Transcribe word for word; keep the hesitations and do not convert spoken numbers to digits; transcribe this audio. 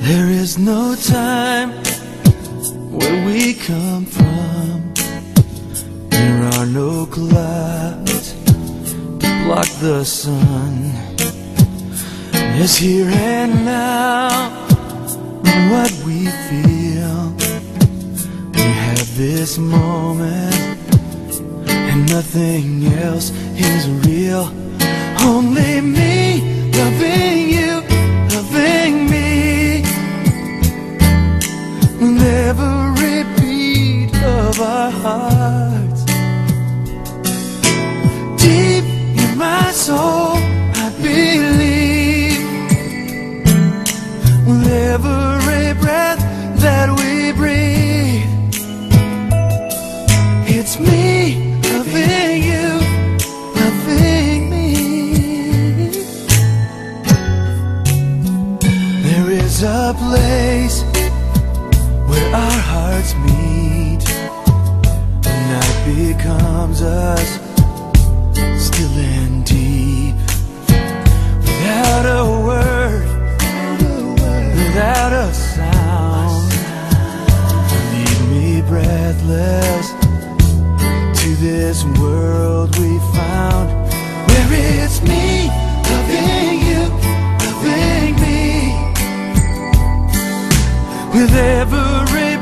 There is no time where we come from. There are no clouds to block the sun. It's here and now, what we feel. We have this moment, and nothing else is real. Only me loving you, loving me. With every beat of our hearts, deep in my soul, I believe. With every breath that we breathe, it's me loving you, loving me. There is a place where our hearts meet. The night becomes us, still and deep. Without a word, without a sound, leave me breathless to this world we found, where it's me loving you, loving me, with every